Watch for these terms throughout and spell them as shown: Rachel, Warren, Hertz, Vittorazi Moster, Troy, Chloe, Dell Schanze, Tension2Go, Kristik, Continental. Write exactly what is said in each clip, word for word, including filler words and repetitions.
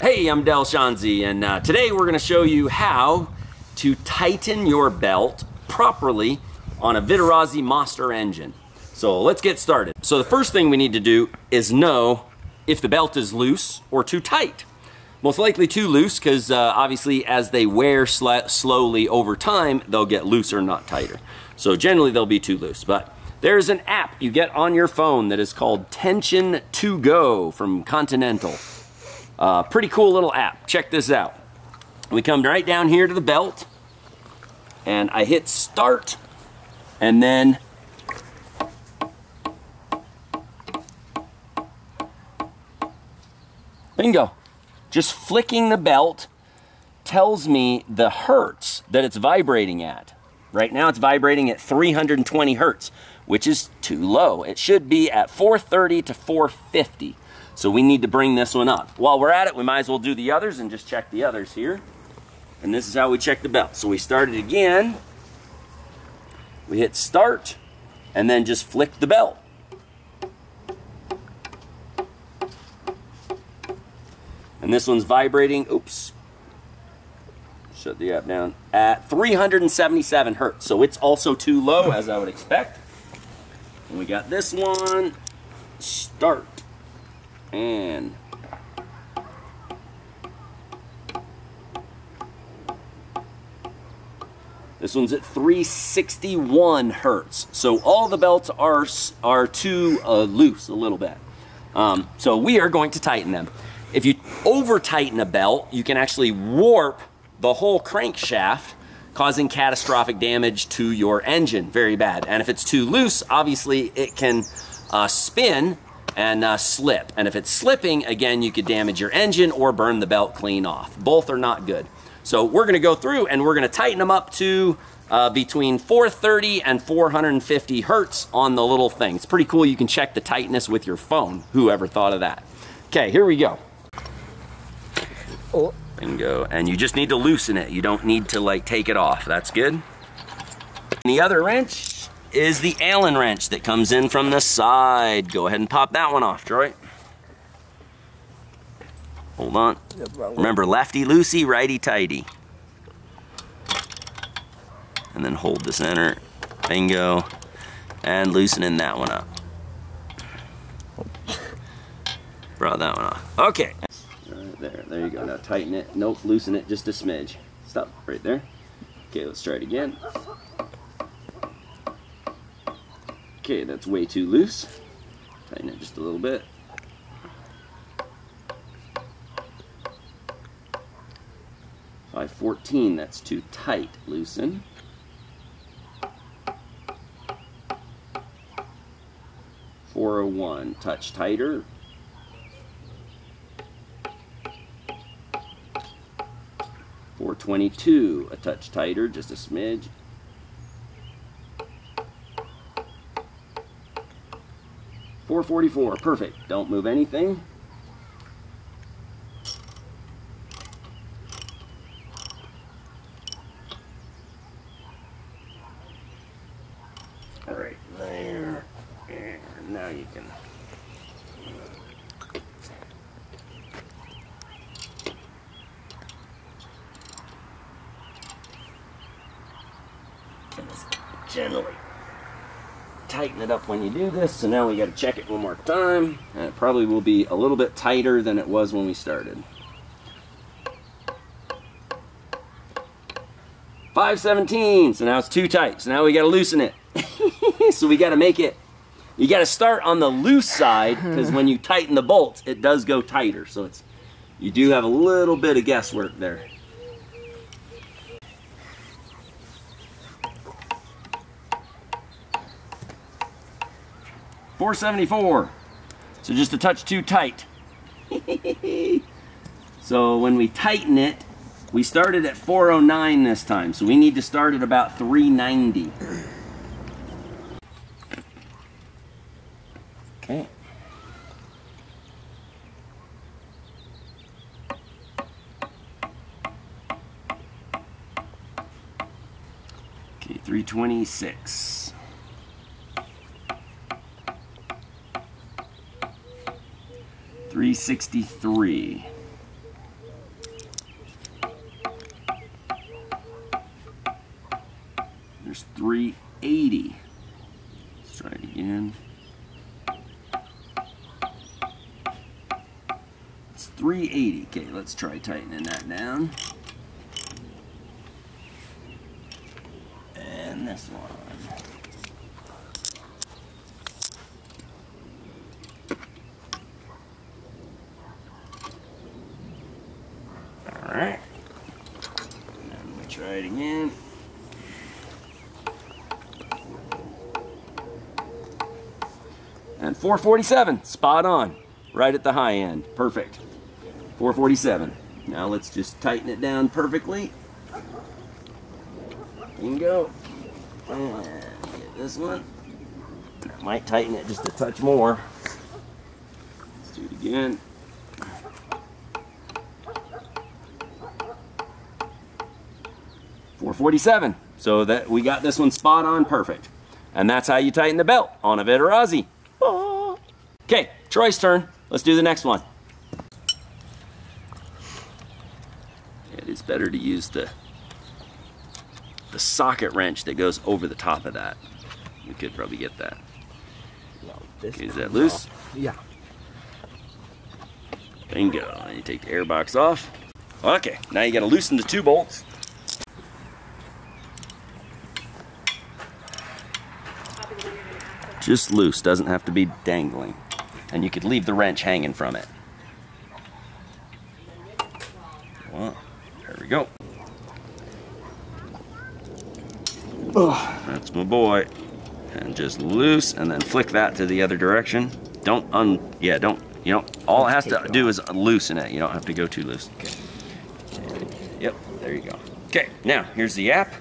Hey, I'm Dell Schanze, and uh, today we're going to show you how to tighten your belt properly on a Vittorazi Moster engine. So let's get started. So the first thing we need to do is know if the belt is loose or too tight. Most likely too loose, because uh, obviously as they wear sl slowly over time, they'll get looser, not tighter. So generally they'll be too loose, but there's an app you get on your phone that is called Tension to Go from Continental. Uh, pretty cool little app. Check this out. We come right down here to the belt, and I hit start, and then bingo. Just flicking the belt tells me the hertz that it's vibrating at. Right now it's vibrating at three hundred twenty hertz, which is too low. It should be at four thirty to four fifty. So we need to bring this one up. While we're at it, we might as well do the others and just check the others here. And this is how we check the belt. So we start it again. We hit start and then just flick the belt. And this one's vibrating, oops, shut the app down, at three hundred seventy-seven hertz. So it's also too low, as I would expect. And we got this one, start, and this one's at three sixty-one hertz. So all the belts are, are too uh, loose a little bit. Um, so we are going to tighten them. If you over tighten a belt, you can actually warp the whole crankshaft, causing catastrophic damage to your engine, very bad. And if it's too loose, obviously it can uh, spin and uh, slip. And if it's slipping, again, you could damage your engine or burn the belt clean off. Both are not good. So we're gonna go through and we're gonna tighten them up to uh, between four thirty and four fifty hertz on the little thing. It's pretty cool, you can check the tightness with your phone. Whoever thought of that? Okay, here we go. Bingo. And you just need to loosen it. You don't need to like take it off. That's good. And the other wrench is the Allen wrench that comes in from the side. Go ahead and pop that one off, Troy. Hold on. Remember, lefty loosey, righty tighty. And then hold the center. Bingo. And loosening that one up. Brought that one off. Okay. There, there you go. Now tighten it. Nope, loosen it just a smidge. Stop right there. Okay, let's try it again. Okay, that's way too loose. Tighten it just a little bit. five fourteen, that's too tight. Loosen. four oh one, touch tighter. four twenty-two, a touch tighter, just a smidge. four forty-four, perfect. Don't move anything. Right there. There. Now you can. Generally tighten it up when you do this. So now we got to check it one more time, and it probably will be a little bit tighter than it was when we started. Five seventeen, so now it's too tight, so now we got to loosen it. So we got to make it, you got to start on the loose side, because when you tighten the bolts it does go tighter, so it's, you do have a little bit of guesswork there. four seventy-four, so just a touch too tight. So when we tighten it, we started at four oh nine this time, so we need to start at about three ninety. Okay. Okay, three twenty-six. three sixty-three, three eighty. Let's try it again. It's three eighty. Okay, let's try tightening that down. And this one. Alright, now I'm going to try it again. And four forty-seven, spot on, right at the high end, perfect. four forty-seven. Now let's just tighten it down perfectly. Bingo. And get this one. I might tighten it just a touch more. Let's do it again. four forty-seven. So that we got this one spot on perfect. And that's how you tighten the belt on a Vittorazi. Okay, Troy's turn. Let's do the next one. It is better to use the the socket wrench that goes over the top of that. We could probably get that. Okay, is that loose? Yeah. Bingo. And you take the air box off. Okay, now you gotta loosen the two bolts. Just loose, doesn't have to be dangling. And you could leave the wrench hanging from it. Well, there we go. Oh, that's my boy. And just loose, and then flick that to the other direction. Don't un, yeah, don't, you know, all it has to do is loosen it. You don't have to go too loose. Okay. And, yep, there you go. Okay, now here's the app.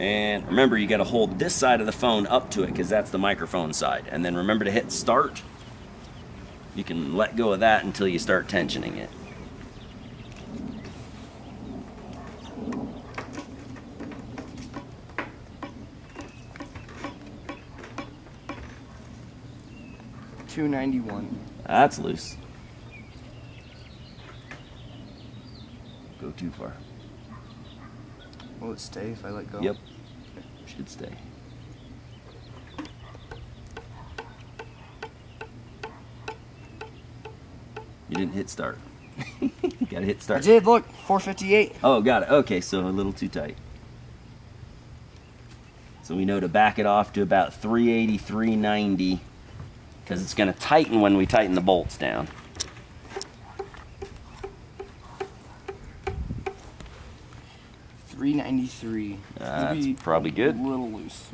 And remember, you gotta hold this side of the phone up to it because that's the microphone side. And then remember to hit start. You can let go of that until you start tensioning it. two ninety-one. That's loose. Go too far. Will it stay if I let go? Yep. Should stay. You didn't hit start. You gotta hit start. I did, look, four fifty-eight. Oh, got it. Okay, so a little too tight. So we know to back it off to about three eighty, three ninety, because it's gonna tighten when we tighten the bolts down. three ninety-three. Uh, that's probably good. A little loose.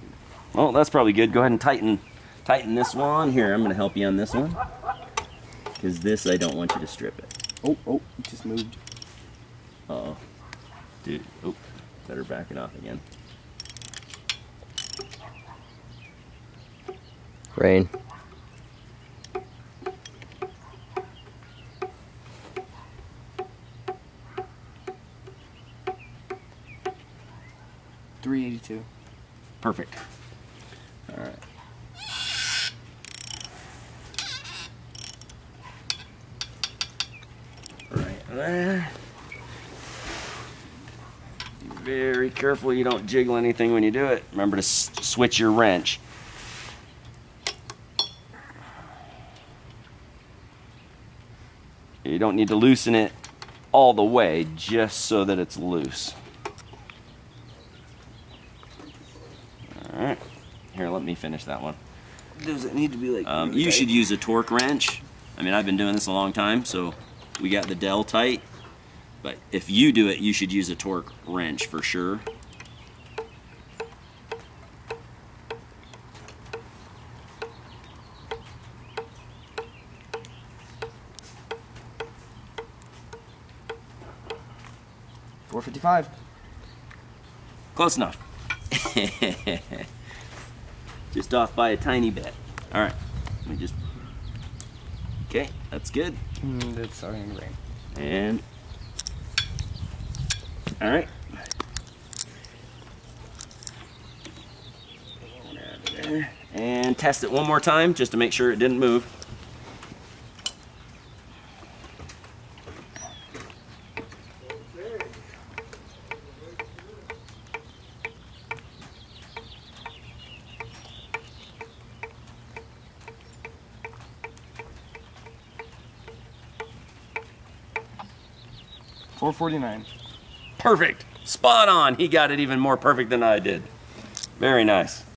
Well, that's probably good. Go ahead and tighten, tighten this one. Here, I'm going to help you on this one. Because this, I don't want you to strip it. Oh, oh, it just moved. Uh-oh. Dude, oh, better back it off again. Rain. three eighty-two. Perfect. All right. Right there. Be very careful you don't jiggle anything when you do it. Remember to s switch your wrench. You don't need to loosen it all the way, just so that it's loose. Alright, here, let me finish that one. Does it need to be like... Um, you tight? Should use a torque wrench. I mean, I've been doing this a long time, so we got the Dell tight. But if you do it, you should use a torque wrench for sure. four fifty-five. Close enough. Just off by a tiny bit. All right, let me just. Okay, that's good. Mm, that's starting to rain. And all right. And test it one more time just to make sure it didn't move. four forty-nine. Perfect. Spot on. He got it even more perfect than I did. Very nice.